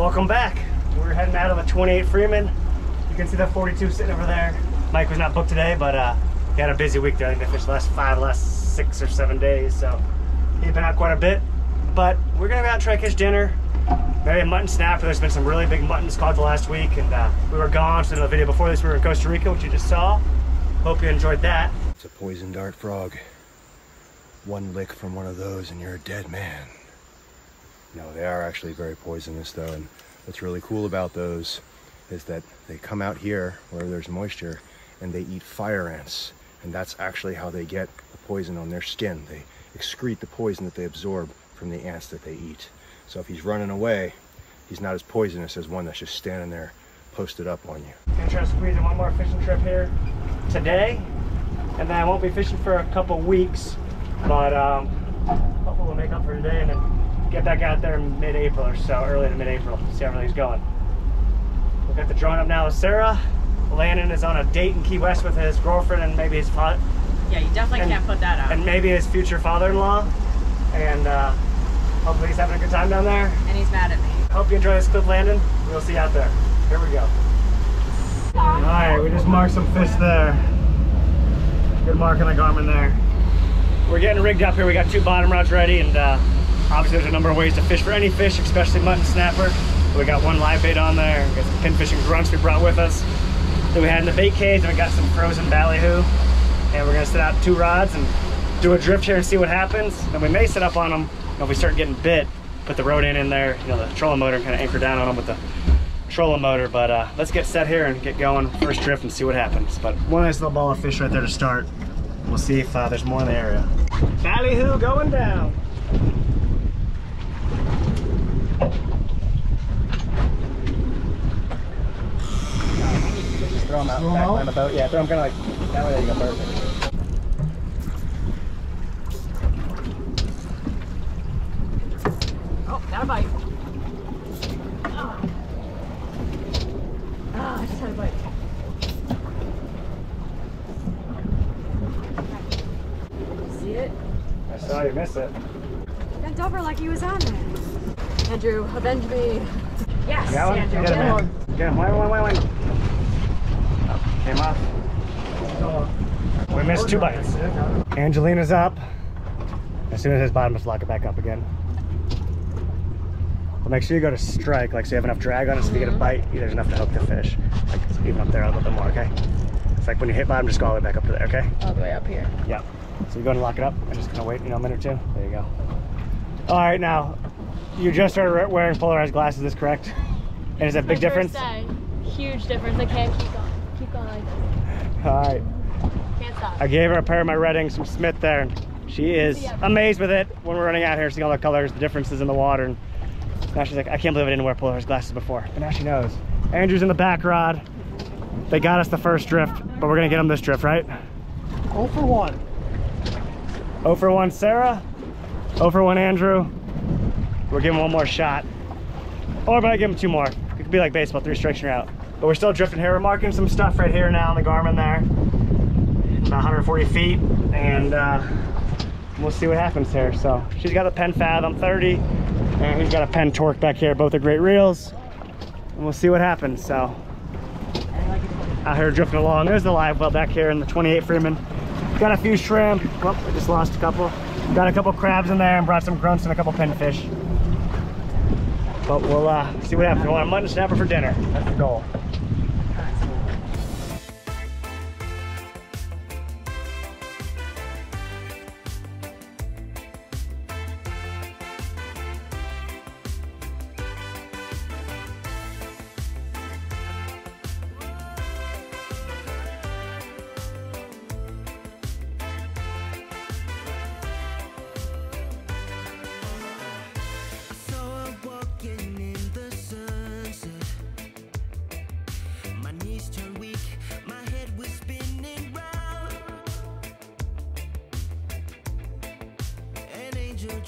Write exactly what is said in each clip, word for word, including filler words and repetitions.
Welcome back. We're heading out of a twenty-eight Freeman. You can see that forty-two sitting over there. Mike was not booked today, but uh, he had a busy week there. I think they fished the last five, last six or seven days. So he's been out quite a bit. But we're gonna go out and try to catch dinner. Maybe a mutton snapper. There's been some really big muttons caught the last week, and uh, we were gone. So in the video before this, we were in Costa Rica, which you just saw. Hope you enjoyed that. It's a poison dart frog. One lick from one of those and you're a dead man. No, they are actually very poisonous though, and what's really cool about those is that they come out here where there's moisture and they eat fire ants, and that's actually how they get the poison on their skin. They excrete the poison that they absorb from the ants that they eat. So if he's running away, he's not as poisonous as one that's just standing there posted up on you. I'm gonna try to squeeze in one more fishing trip here today, and then I won't be fishing for a couple weeks, but um, hopefully we'll make up for today and then get back out there in mid-April or so, early to mid-April, see how everything's going. We've got the drone up now with Sarah. Landon is on a date in Key West with his girlfriend and maybe his father. Yeah, you definitely and, can't put that out. And maybe his future father-in-law. And uh, hopefully he's having a good time down there. And he's mad at me. Hope you enjoy this clip, Landon. We'll see you out there. Here we go. All right, we just marked some fish there. Good mark on the Garmin there. We're getting rigged up here. We got two bottom rods ready, and uh, obviously there's a number of ways to fish for any fish, especially mutton snapper. We got one live bait on there. We got some pin fishing grunts we brought with us that we had in the bait cage, and we got some frozen ballyhoo. And we're gonna set out two rods and do a drift here and see what happens. And we may set up on them, you know, if we start getting bit, put the rod in in there, you know, the trolling motor, and kind of anchor down on them with the trolling motor. But uh, let's get set here and get going. First drift and see what happens. But one nice little ball of fish right there to start. We'll see if uh, there's more in the area. Ballyhoo going down. Just throw them out back on the boat. Yeah, throw them kind of like that way. There you go, perfect. Oh, got a bite. Oh. Oh, I just had a bite. It. I saw you miss it. Bent over like he was on there. Andrew, avenge me. Yes, Andrew. Get him, get him. Wait, wait, wait, wait. Oh, came off. Oh. We missed two bites. Angelina's up. As soon as his bottom, just lock it back up again. But make sure you go to strike, like so you have enough drag on it so if you get a bite, there's enough to hook the fish. Like it's even up there a little bit more, okay? It's like when you hit bottom, just go all the way back up to there, okay? All the way up here. Yep. So you're going to lock it up. I'm just going to wait, you know, a minute or two. There you go. All right, now, you just started wearing polarized glasses, is this correct? And is that a big difference? Huge difference. I can't keep going. Keep going like this. All right. Can't stop. I gave her a pair of my Reddings from Smith there. She is amazed with it when we're running out here, seeing all the colors, the differences in the water. And now she's like, I can't believe I didn't wear polarized glasses before. But now she knows. Andrew's in the back rod. They got us the first drift, but we're going to get them this drift, right? oh for one. oh for one Sarah, oh for one Andrew. We're giving one more shot. Or but I give him two more. It could be like baseball, three strikes and you're out. But we're still drifting here. We're marking some stuff right here now on the Garmin there. About one hundred forty feet. And uh, we'll see what happens here. So she's got a Penn Fathom thirty. And he's got a Penn Torque back here. Both are great reels. And we'll see what happens. So out here drifting along. There's the live well back here in the twenty-eight Freeman. Got a few shrimp. Well, I just lost a couple. Got a couple crabs in there and brought some grunts and a couple pinfish. But we'll uh, see what happens. We want a mutton snapper for dinner. That's the goal.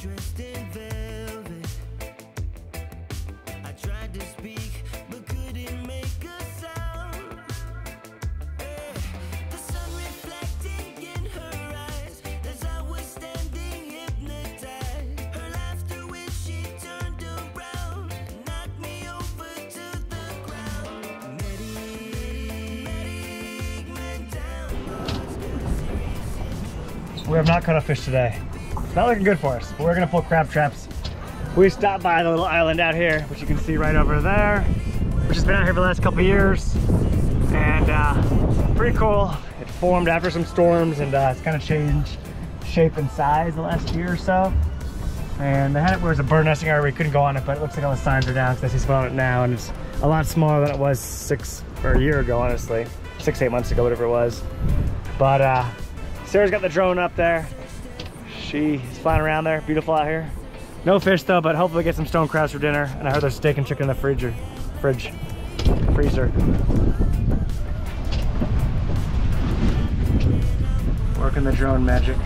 Dressed in velvet, I tried to speak but couldn't make a sound. Hey, the sun reflecting in her eyes as I was standing hypnotized. Her laughter when she turned around knocked me over. We have not caught a fish today. It's not looking good for us, but we're gonna pull crab traps. We stopped by the little island out here, which you can see right over there, which has been out here for the last couple of years. And uh, pretty cool. It formed after some storms and uh, it's kind of changed shape and size the last year or so. And they had it where it was a bird nesting area. We couldn't go on it, but it looks like all the signs are down because I see some on it now, and it's a lot smaller than it was six or a year ago, honestly. Six, eight months ago, whatever it was. But uh, Sarah's got the drone up there. She's flying around there, beautiful out here. No fish though, but hopefully get some stone crabs for dinner. And I heard there's steak and chicken in the fridge, or fridge, freezer. Working the drone magic.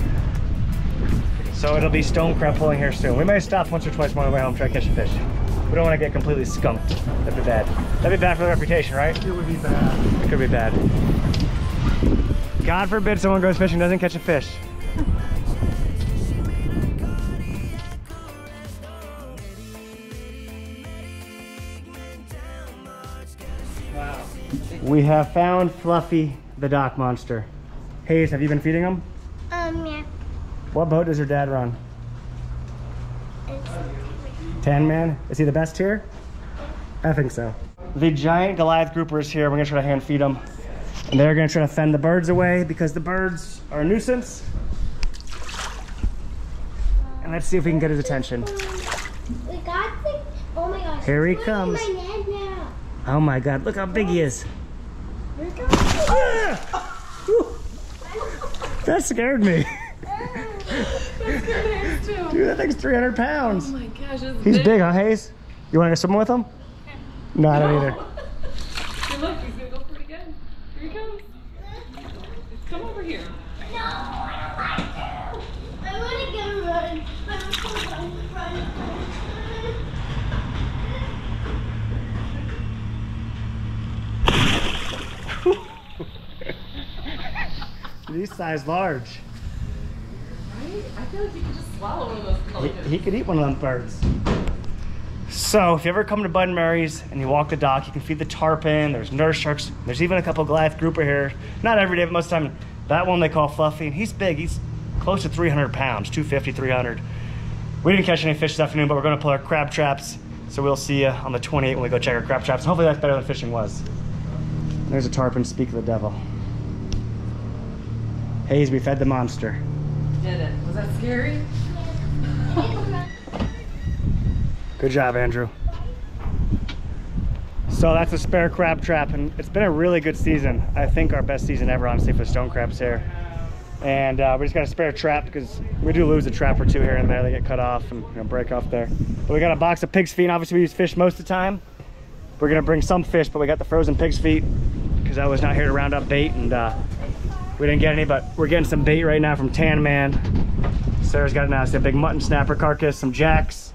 So it'll be stone crab pulling here soon. We may stop once or twice more on the way home to try to catch a fish. We don't want to get completely skunked. That'd be bad. That'd be bad for the reputation, right? It would be bad. It could be bad. God forbid someone goes fishing and doesn't catch a fish. Wow. We have found Fluffy the dock monster. Hayes, have you been feeding him? Um, yeah. What boat does your dad run? Tan man? Is he the best here? I think so. The giant Goliath grouper is here. We're gonna try to hand feed them. And they're gonna try to fend the birds away because the birds are a nuisance. And let's see if we can get his attention. We got the, oh my gosh. Here he comes. My oh my God, look how big he is. Ah! That scared me. Dude, that thing's three hundred pounds. Oh my gosh, it's he's big. big, huh, Hayes? You want to go swimming with him? No, I don't no. either. Good luck, he's going to go for it again. Here he comes. Come over here. No, I don't like to. I want to get a run. I want to run, run, run. He's size large. I feel like you could just swallow one of those. He, he could eat one of them birds. So if you ever come to Bud and Mary's and you walk the dock, you can feed the tarpon. There's nurse sharks. There's even a couple of Goliath grouper here. Not every day, but most of the time. That one they call Fluffy. And he's big. He's close to three hundred pounds, two fifty, three hundred. We didn't catch any fish this afternoon, but we're going to pull our crab traps. So we'll see you on the twenty-eighth when we go check our crab traps. Hopefully that's better than fishing was. There's a tarpon. Speak of the devil. Hayes, we fed the monster. Did it. Was that scary? Good job, Andrew. So that's a spare crab trap, and it's been a really good season. I think our best season ever, honestly, for stone crabs here. And uh, we just got a spare trap because we do lose a trap or two here and there. They get cut off and, you know, break off there. But we got a box of pig's feet. And obviously, we use fish most of the time. We're gonna bring some fish, but we got the frozen pig's feet because I was not here to round up bait and. Uh, We didn't get any, but we're getting some bait right now from Tan Man. Sarah's got now a big mutton snapper carcass, some jacks,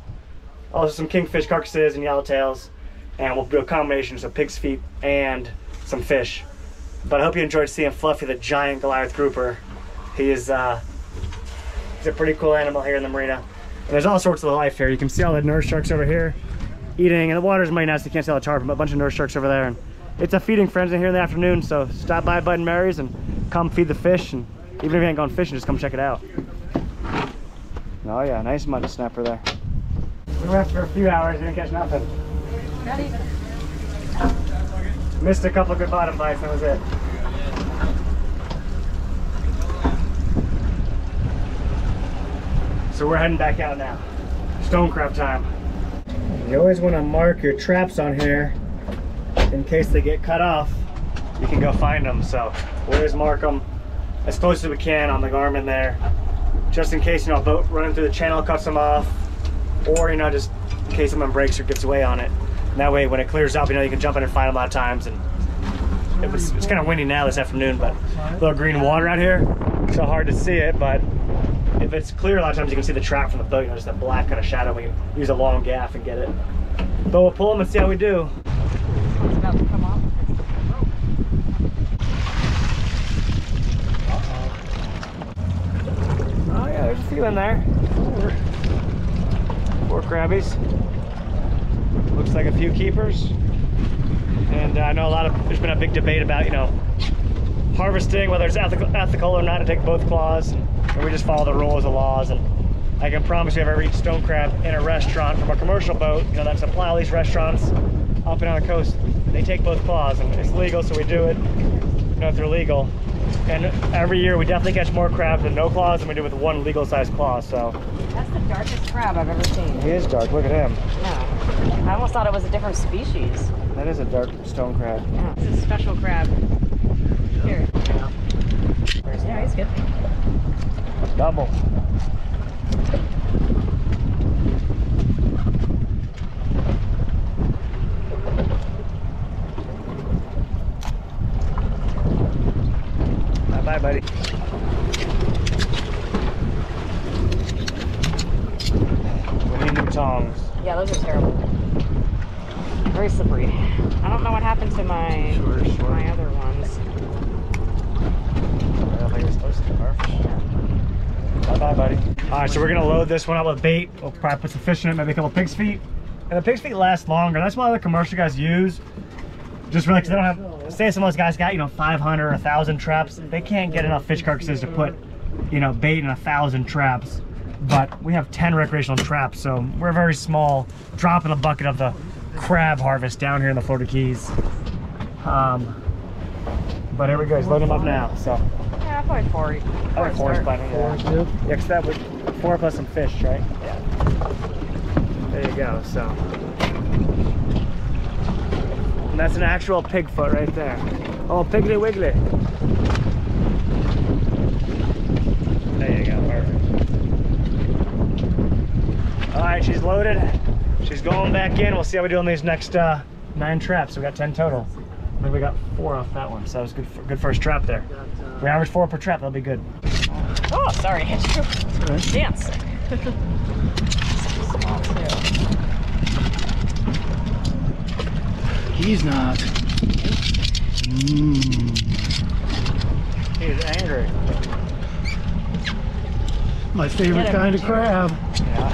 also some kingfish carcasses and yellowtails, and we'll do a combination of so pig's feet and some fish. But I hope you enjoyed seeing Fluffy, the giant Goliath grouper. He is uh, he's a pretty cool animal here in the marina. And there's all sorts of life here. You can see all the nurse sharks over here eating, and the water's mighty nice. You can't see all the tarpon, but a bunch of nurse sharks over there. And it's a feeding frenzy here in the afternoon, so stop by Bud and Mary's and come feed the fish, and even if you ain't gone fishing, just come check it out. Oh yeah, nice mud snapper there. We left for a few hours and didn't catch nothing. Not even. Missed a couple of good bottom bites, that was it. So we're heading back out now. Stone crab time. You always want to mark your traps on here in case they get cut off. You can go find them, so we'll always mark them as close as we can on the Garmin there, just in case, you know, a boat running through the channel cuts them off, or, you know, just in case someone breaks or gets away on it. And that way, when it clears up, you know, you can jump in and find them a lot of times. And it was, it's kind of windy now this afternoon, but a little green water out here. It's so hard to see it, but if it's clear, a lot of times you can see the trap from the boat, you know, just a black kind of shadow. We use a long gaff and get it. But we'll pull them and see how we do. It's about to come off. There's a few in there. Four crabbies. Looks like a few keepers. And uh, I know a lot of, there's been a big debate about, you know, harvesting, whether it's ethical, ethical or not to take both claws. And and we just follow the rules and laws. And I can promise you, if I ever eat stone crab in a restaurant from a commercial boat, you know, that supply all these restaurants up and down the coast, they take both claws, and it's legal, so we do it, you know, if they're legal. And every year we definitely catch more crabs with no claws than we do with one legal sized claw, so. That's the darkest crab I've ever seen. He is dark, look at him. Yeah. I almost thought it was a different species. That is a dark stone crab. Yeah. It's a special crab. Here. Yeah, yeah, he's good. Double. Bye, buddy. We need new tongs. Yeah, those are terrible. Very slippery. I don't know what happened to my sure, sure. my other ones. I don't think it's supposed to be perfect. Bye, bye, buddy. All right, so we're gonna load this one up with bait. We'll probably put some fish in it, maybe a couple pig's feet. And the pig's feet last longer. That's why the commercial guys use. Just really, because they don't have, say some of those guys got, you know, five hundred or one thousand traps, they can't get enough fish carcasses to put, you know, bait in one thousand traps. But we have ten recreational traps, so we're very small, drop in the bucket of the crab harvest down here in the Florida Keys. Um, but here we go, he's loading them up now, so. Yeah, I probably four. I think four is plenty, yeah. Yeah, because that would, four plus some fish, right? Yeah. There you go, so. And that's an actual pig foot right there. Oh, piggly wiggly. There you go, perfect. All right, she's loaded. She's going back in. We'll see how we do on these next uh, nine traps. We got ten total. I think we got four off that one, so that was good, good first trap there. We average four per trap, that'll be good. Oh, sorry, hit you. Right. Dance. Small too. He's not. Mm. He's angry. My favorite kind of crab. Yeah.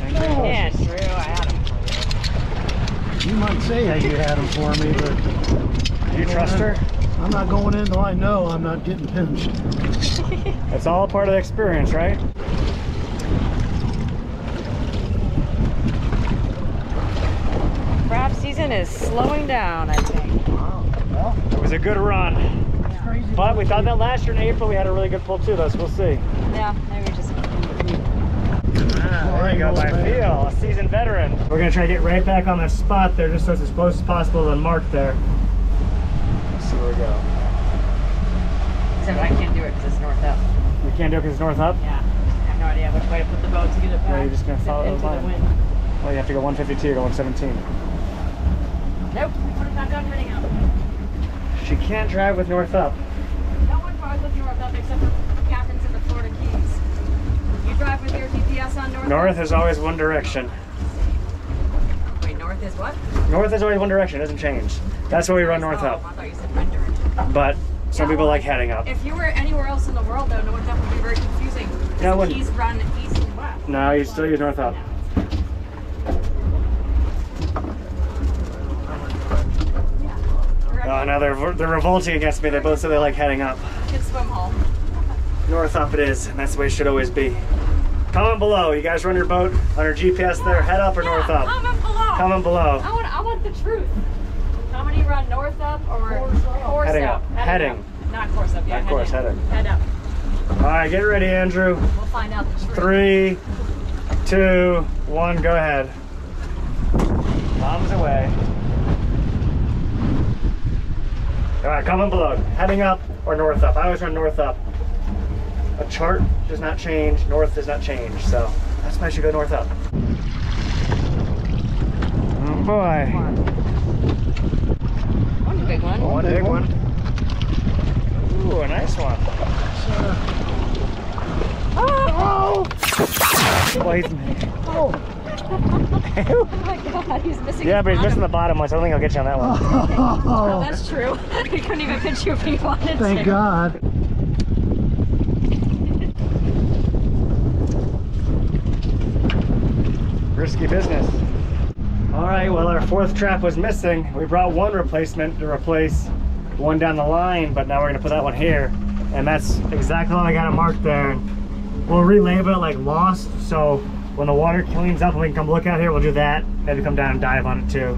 Angry. Oh. Yeah, Drew, I had him. You might say that you had him for me, but... Do you trust her? I'm not going in until I know I'm not getting pinched. It's all part of the experience, right? Crab season is slowing down, I think. Wow. Well, it was a good run. Yeah. Crazy, but we thought that last year in April we had a really good pull too, though, so we'll see. Yeah, maybe just... Ah, there, there you go, by feel, a seasoned veteran. We're going to try to get right back on that spot there, just so it's as close as possible to the mark there. Let's see where we go. Except I can't do it because it's north up. You can't do it because it's north up? Yeah. I have no idea which way to put the boat to get it back. Yeah, you're just going to follow the line. The well, you have to go one fifty-two, you go one seventeen. Nope, put it back on running out. She can't drive with north up. No one drives with north up except for captains in the Florida Keys. You drive with your G P S on north up? North is always one direction. Wait, north is what? North is always one direction, it doesn't change. That's why we run north up. I thought you said windward. But some people like heading up. If you were anywhere else in the world, though, north up would be very confusing. No, it wouldn't. Keys run east and west. No, you still use north up. Oh, now they're, they're revolting against me. They both say they like heading up. You can swim home. North up it is, and that's the way it should always be. Comment below. You guys run your boat on your G P S there, head up or yeah, north up? Comment below. Comment below. I want, I want the truth. How many run north up or course up? Course heading up. up. Heading. heading. Up. Not course up, yeah. Not course, heading. Head up. All right, get ready, Andrew. We'll find out the truth. Three, two, one, go ahead. Bombs away. All right, comment below, heading up or north up. I always run north up. A chart does not change, north does not change, so that's why I should go north up. Oh boy. One big one. One big one. Ooh, a nice one. Oh! Oh, he's missing. Oh. Oh my god, he's missing Yeah, but he's bottom. missing the bottom one, so I don't think I'll get you on that one. Oh, oh that's true. He couldn't even pinch you if he wanted Thank to. God. Risky business. Alright, well our fourth trap was missing. We brought one replacement to replace one down the line, but now we're going to put that one here. and that's exactly all I got it marked there. We'll relabel it like lost, so when the water cleans up and we can come look out here, we'll do that. Maybe come down and dive on it too.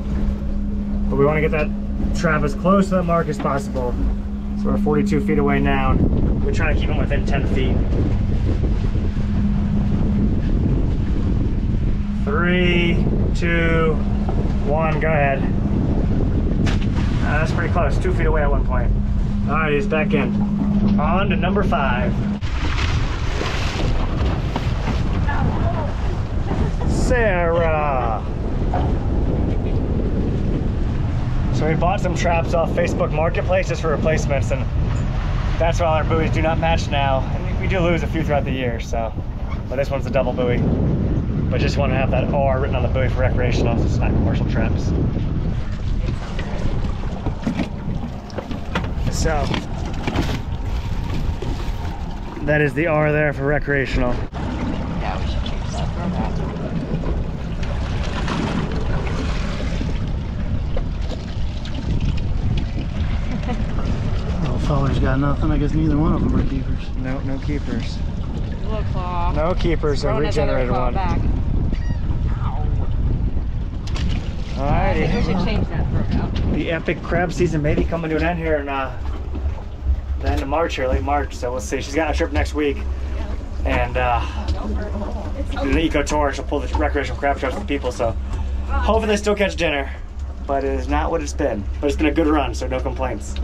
But we want to get that trap as close to that mark as possible. So we're forty-two feet away now. We're trying to keep them within ten feet. Three, two, one, go ahead. Uh, that's pretty close, two feet away at one point. All right, he's back in. On to number five. Sarah. So we bought some traps off Facebook Marketplace just for replacements, and that's why all our buoys do not match now. And we do lose a few throughout the year, so. But this one's a double buoy. But just want to have that R written on the buoy for recreational, so it's not commercial traps. So, that is the R there for recreational. Yeah, we should change that for a bathroom. Feller's got nothing. I guess neither one of them are keepers. No, no keepers. Little claw. No keepers. I regenerated one. Back. Ow. All righty. I think we should change that for now. The epic crab season may be coming to an end here in uh, the end of March or late March. So we'll see. She's got a trip next week, and uh, an eco tour. She'll pull the recreational crab traps for people. So hopefully they still catch dinner, but it is not what it's been. But it's been a good run, so no complaints.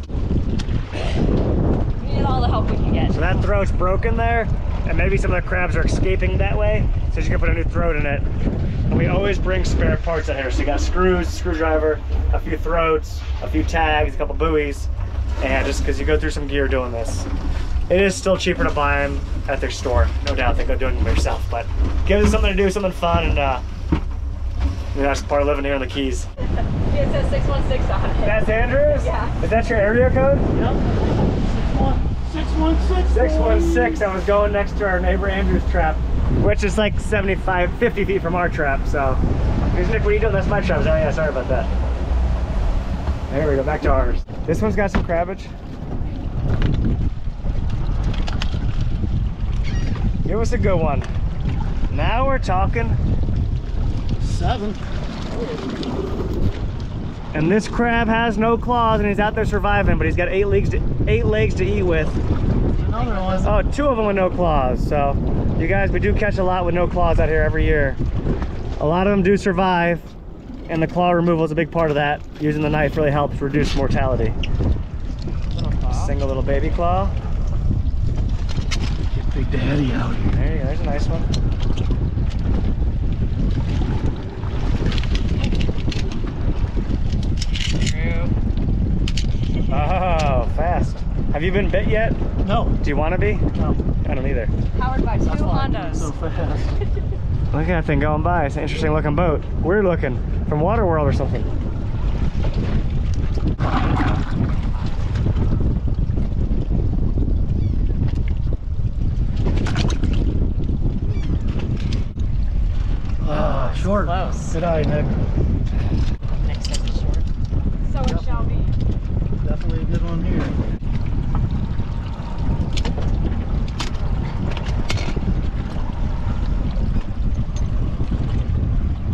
We need all the help we can get. So that throat's broken there, and maybe some of the crabs are escaping that way, so you can put a new throat in it. And we always bring spare parts out here, so you got screws, screwdriver, a few throats, a few tags, a couple buoys, and just because you go through some gear doing this. It is still cheaper to buy them at their store, no doubt, than go doing them yourself, but give them something to do, something fun, and uh, that's part of living here on the Keys. It says six one six on it. That's Andrews? Yeah. Is that your area code? Yep. six one six. six one six. I was going next to our neighbor Andrew's trap, which is like seventy-five, fifty feet from our trap. So, here's Nick, what are you doing? That's my trap. Oh, yeah, sorry about that. There we go, back to ours. This one's got some crabbage. It was a good one. Now we're talking seven. And this crab has no claws, and he's out there surviving, but he's got eight legs to, eight legs to eat with. Another one. Oh, two of them with no claws. So, you guys, we do catch a lot with no claws out here every year. A lot of them do survive, and the claw removal is a big part of that. Using the knife really helps reduce mortality. Little single little baby claw. Get Big Daddy out here. There you go, there's a nice one. Oh, fast. Have you been bit yet? No. Do you want to be? No. I don't either. Powered by two Hondas. So fast. Look at that thing going by. It's an interesting looking boat. Weird looking. From Waterworld or something. Ah, short. Close. Good eye, Nick. Good one here.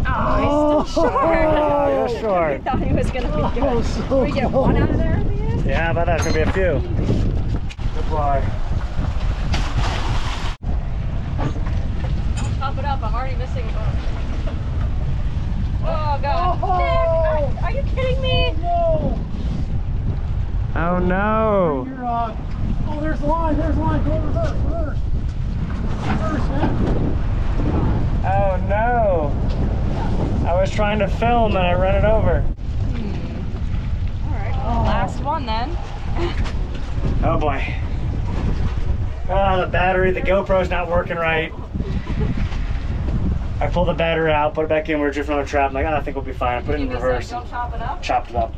Oh, he's still short. Oh, you're short. We thought he was going to be good. Oh, so Can we get cool. one out of there at the end? Yeah, about that. It's going to be a few. Goodbye. Pump it up. I'm already missing one. Oh, God. Oh. Nick, are, are you kidding me? Oh, no. Oh no! You're, uh, oh, there's a line, there's a line, go reverse, reverse. Reverse, yeah. Oh no! I was trying to film and I ran it over. Hmm. Alright, well, oh. Last one then. Oh boy. Ah, oh, the battery, the GoPro's not working right. I pulled the battery out, put it back in, we were drifting on a trap. I'm like, oh, I think we'll be fine. Put it in reverse. Don't chop it up? Chopped it up.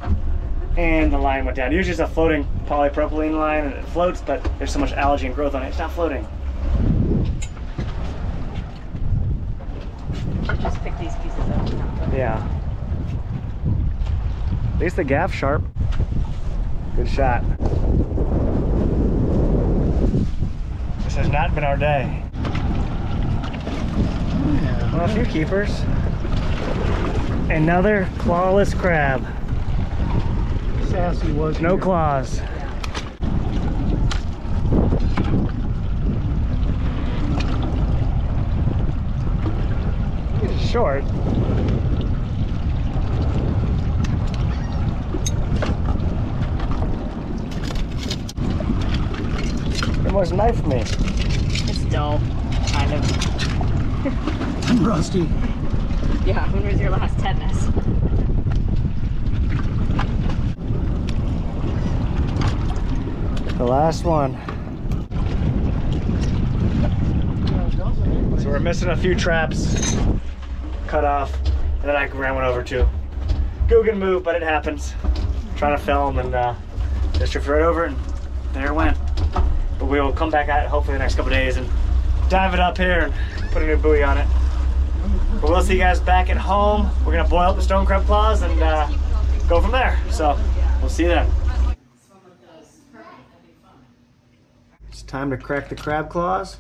And the line went down. Usually it's a floating polypropylene line and it floats, but there's so much algae and growth on it, it's not floating. You just pick these pieces up. Yeah. At least the gaff's sharp. Good shot. has not been our day. Yeah. Well, a few keepers. Another clawless crab. Sassy was no here. Claws. It's short. Almost knifed me. It's dull, kind of. I'm rusty. Yeah, when was your last tetanus? The last one. So we're missing a few traps, cut off, and then I ran one over too. Googan move, but it happens. I'm trying to film and uh, just drift right over, and there it went. But we will come back at it hopefully the next couple days and dive it up here and put a new buoy on it. But we'll see you guys back at home. We're gonna boil up the stone crab claws and uh, go from there. So we'll see you then. It's time to crack the crab claws.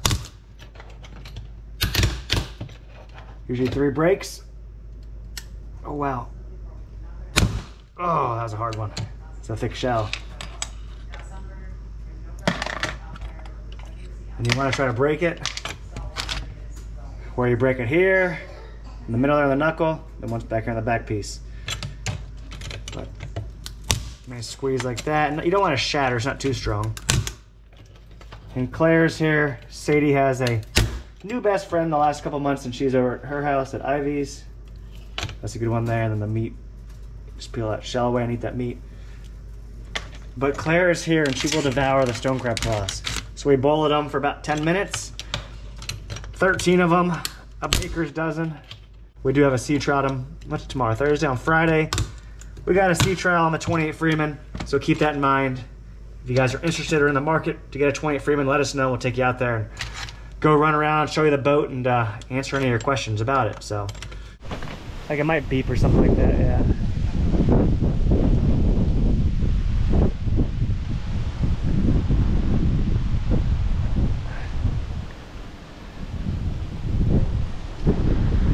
Usually three breaks. Oh wow. Oh, that was a hard one. It's a thick shell. And you want to try to break it where you break it here in the middle of the knuckle, then once back here on the back piece. But nice squeeze like that, and you don't want to shatter, it's not too strong. And Claire's here. Sadie has a new best friend the last couple months, and she's over at her house at Ivy's. That's a good one there. And then the meat, just peel that shell away and eat that meat. But Claire is here, and she will devour the stone crab claws. So we boiled them for about ten minutes. thirteen of them, a baker's dozen. We do have a sea trout on, what's tomorrow, Thursday, on Friday. We got a sea trout on the twenty-eight Freeman, so keep that in mind. If you guys are interested or in the market to get a twenty-eight Freeman, let us know, we'll take you out there and go run around, show you the boat, and uh, answer any of your questions about it, so. Like it might beep or something like that, yeah.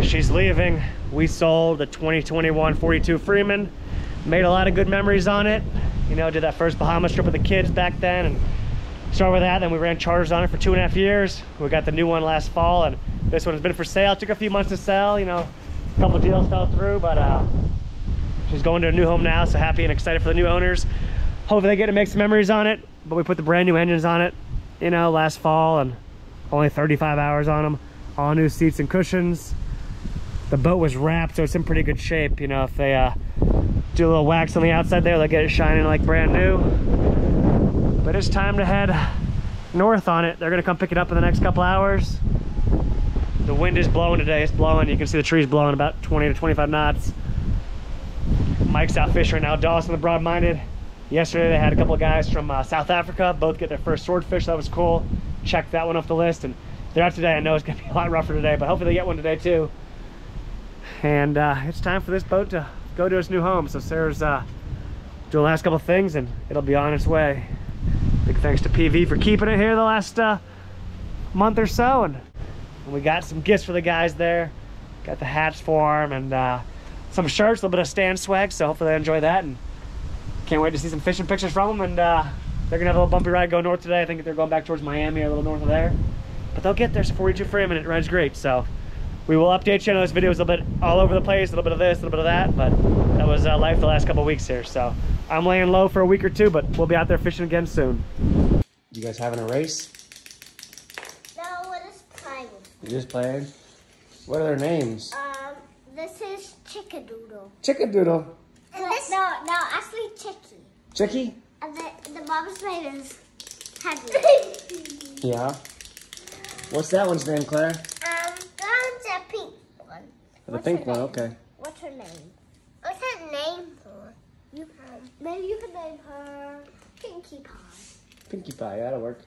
She's leaving. We sold the twenty twenty-one forty-two Freeman. Made a lot of good memories on it. You know, did that first Bahamas trip with the kids back then, and started with that. Then we ran charters on it for two and a half years. We got the new one last fall, and this one has been for sale. It took a few months to sell. You know, a couple deals fell through, but uh, she's going to a new home now. So happy and excited for the new owners. Hopefully they get to make some memories on it. But we put the brand new engines on it. You know, last fall, and only thirty-five hours on them. All new seats and cushions. The boat was wrapped, so it's in pretty good shape. You know, if they uh, do a little wax on the outside there, they'll get it shining like brand new. But it's time to head north on it. They're gonna come pick it up in the next couple hours. The wind is blowing today, it's blowing. You can see the trees blowing about twenty to twenty-five knots. Mike's out fishing right now, Dawson the Broad-Minded. Yesterday they had a couple of guys from uh, South Africa, both get their first swordfish, that was cool. Check that one off the list, and they're out today. I know it's gonna be a lot rougher today, but hopefully they get one today too. And uh, it's time for this boat to go to its new home. So Sarah's uh, doing the last couple things, and it'll be on its way. Big thanks to P V for keeping it here the last uh, month or so. And we got some gifts for the guys there. Got the hats for them, and uh, some shirts, a little bit of Stan swag. So hopefully they enjoy that, and can't wait to see some fishing pictures from them. And uh, they're gonna have a little bumpy ride going north today. I think they're going back towards Miami or a little north of there. But they'll get there. So forty-two for a minute. It rides great. So. We will update you. I know this video is a little bit all over the place, a little bit of this, a little bit of that, but that was uh, life the last couple weeks here. So I'm laying low for a week or two, but we'll be out there fishing again soon. You guys having a race? No, we're just playing. You just playing? What are their names? Um, this is Chickadoodle. Chickadoodle? And this, no, no, actually Chickie. Chickie? And the, the mom's name is Henry. Yeah. What's that one's name, Claire? The What's pink one, name? Okay. What's her name? What's her name for? You can, maybe you can name her Pinkie Pie. Pinkie Pie, that'll work.